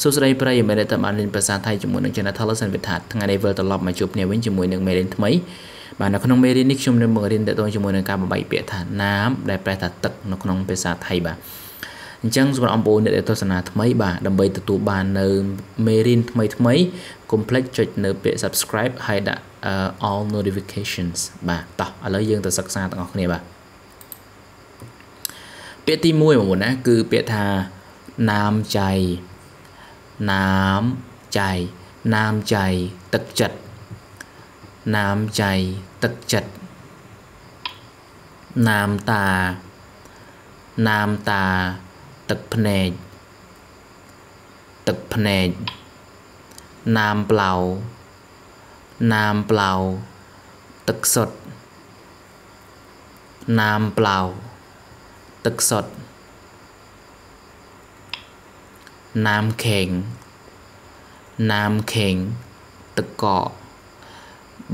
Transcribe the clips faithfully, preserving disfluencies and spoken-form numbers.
สุดท้ายปลายยังไม่ได้ทำอะไรภาษาไทยจมูกหนึ่งชนะทัลลัสันวิถัดทั้งไงในเวอร์ตลอดมาจบเนี่ยวิ่งจมูกหนึ่งไม่เล่นทำไมบ้านนักน้องไม่เล่นนิชชมเดินเมืองเล่นแต่ตัวจมูกหนึ่งการใบเปียธาน้ำได้แปลตัดตึกนักน้องภาษาไทยบ้าจังส่วนอัมโบเนี่ยได้ทศนาทำไมบ้าดำเบิลตัวบ้านเนื้อไม่เล่นทำไมทำไม complex จดเนื้อเปีย subscribe ให้ได้ all notifications บ้าต่ออะไรยังแต่สักษาต่างๆเนี่ยบ้าเปียที่มวยหมดนะคือเปียธาน้ำใจน้ำใจน้ำใจตึกจัดน้ำใจตึกจัดน้ำตาน้ำตาตึกพเนจตึกพเนจน้ำเปล่าน้ำเปล่าตึกสดน้ำเปล่าตึกสดน้ำแข็งน้ำแข็งตึกเกาะ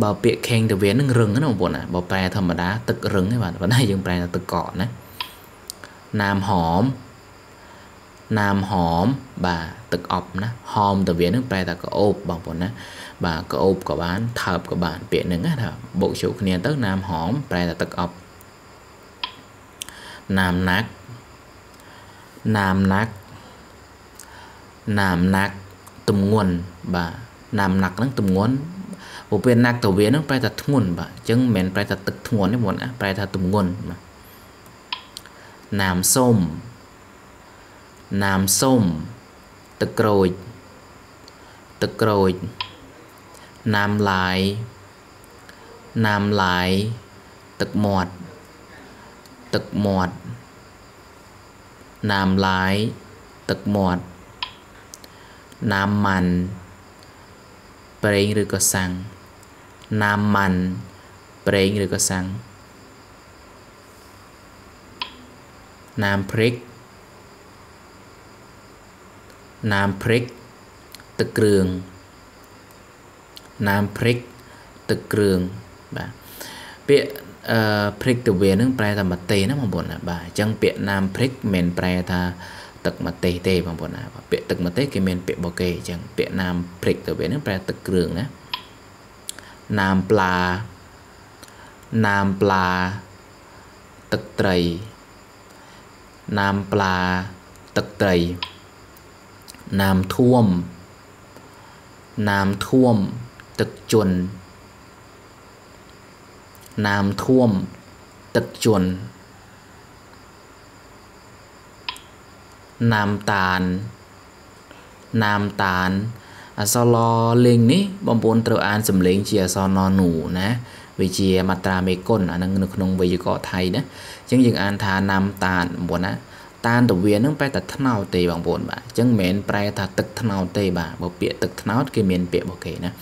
บ่เปียกแข็งแต่เวียนนึงรึงนะผมบอกนะบ่แปลธรรมดาตึกรึงให้บ่ได้ยังแปลตึกเกาะนะน้ำหอมน้ำหอมบ่ตึกอบนะหอมแต่เวียนนึงแปลแต่กระอบบอกผมนะบ่กระอบกระบานถับกระบานเปียกหนึ่งนะบ่ชูเนียนตึกน้ำหอมแปลแต่ตึกอบน้ำนักน้ำนักน้ำนักตุ่มงวนบ่าน้ำนักนั่งตุ่มงวนผมเป็นนักตัวเวียนนั่งไปตัดงวนบ่าจังเหม็นไปตัดตึกงวนได้หมดนะไปตัดตุ่มงวนน้ำส้มน้ำส้มตะโกรยตะโกรยน้ำไหลน้ำไหลตึกหมอดตึกหมอดน้ำไหลตึกหมอดน้ำมันเปรงหรือกระสังน้ำมันเปรงหรือกระสังน้ำพริกน้ำพริกตะเกลืองน้ำพริกตะเกลืองบ่าเปียพริกตะเวียนนึงแปลตามเตยนะผมบ่นนะบ่าจังเปียน้ำพริกเหม็นแปลตาตึกมาเตะเตะบางคนนะเปียตึกมาเตะกิเมนเปียบเกยจังเปียน้ำพริกตัวเวียนนั่นแปลตึกเกลืองนะน้ำปลาน้ำปลาตึกไตรน้ำปลาตึกไตรน้ำท่วมน้ำท่วมตึกจนน้ำท่วมตึกจนน้ำตาลน้ำตาลอักษรเล็งนี้บางคนเตออ่านสำเร็งเชียร์ซอนอหนูนะวิเชียมาตราเมก้นอันนั้นขนมวยเกาะไทยนะจังยังอ่านทาน้ำตาลบนนะตาลตะเวียนต้องไปตัดทนาวเตยบางคนบ่าจังเหม็นไปตัดตึกทนาวเตยบ่าบ่เปียตึกทนาวก็เหม็นเปียบ่เกยนะ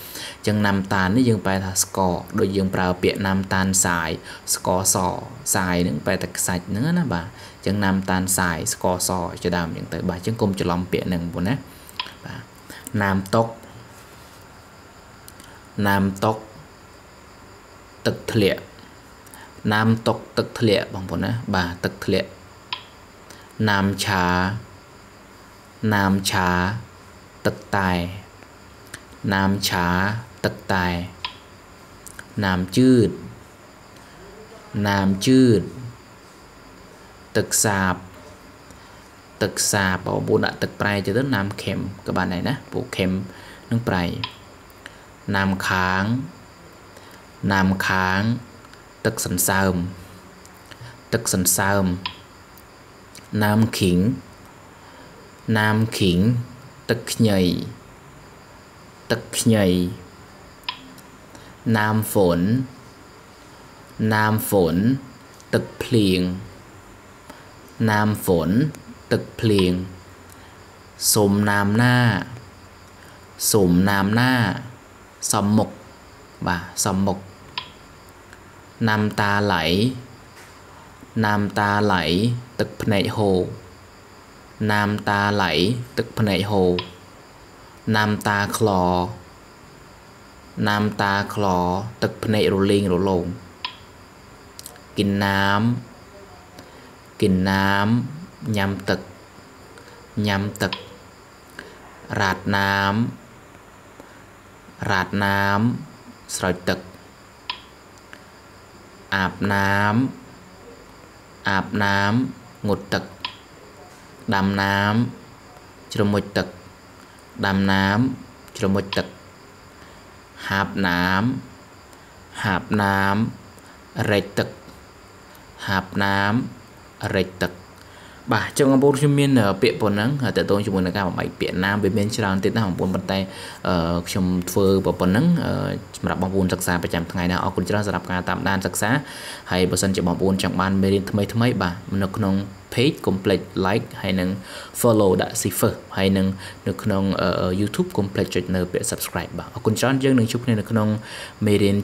จังน้ำตาลนี่ยังไปตัดสกอโดยยังเปล่าเปียน้ำตาลสายสกอสอสายนึงไปตัดใส่เนื้อนะบ่าจังน้ำตาลสายสกอซอจะดำอย่างเตยบ่าจังกลมจะลอมเปียหนึ่งบนนะบ่าน้ำตกน้ำตกตึกทะเลน้ำตกตึกทะเลบางคนนะบ่าตึกทะเลน้ำชาน้ำชาตึกตายน้ำชาตึกตายน้ำจืดน้ำจืดตึกสาบตึกสาบเอาบุญตึกปลายจะต้องน้ำเข็มกับบ้านไหนนะปูเข็มน้ำปลายน้ำค้างน้ำค้างตึกสันเสริมตึกสันเสริมน้ำขิงน้ำขิงตึกใหญ่ตึกใหญ่น้ำฝนน้ำฝนตึกเพลียงน้ำฝนตึกเพลียงสมน้ำหน้าสมน้ำหน้าสมมกบ่าสมมกน้ำตาไหลน้ำตาไหลตึกพเนจโฮน้ำตาไหลตึกพเนจโฮน้ำตาคลอน้ำตาคลอตึกพเนจโรลิงโรลงกินน้ำกินน้ำยำตึกยำตึก ราดน้ำราดน้ำสอยตึกอาบน้ำอาบน้ำหงดตึกดำน้ำจรมดตึกดำน้ำจรมดตึกหาบน้ำหาบน้ำเรตึกหาบน้ำเรตึกบ่าจังหวะปูชิมินเปียปนนั้นแต่ตัวชิมินในการแบบเปียน้ำเป็นเบนชลานติดน้ำของปูนบนไตชมเฟอร์ปนนั้นสำหรับปูนศึกษาประจำทั้งไงนะเอาคุณจะสำหรับการตามด้านศึกษาให้ประสนจะบอกปูนจากบ้านเมรินทำไมทำไมบ่ามันก็น้องpage complete like ให้หนึ่ง follow ได้ cipher ให้หนึ่งในขนม youtube complete จุดหนึ่งเป็น subscribe บ่าคุณจอนยังหนึ่งชุดในขนมเมริน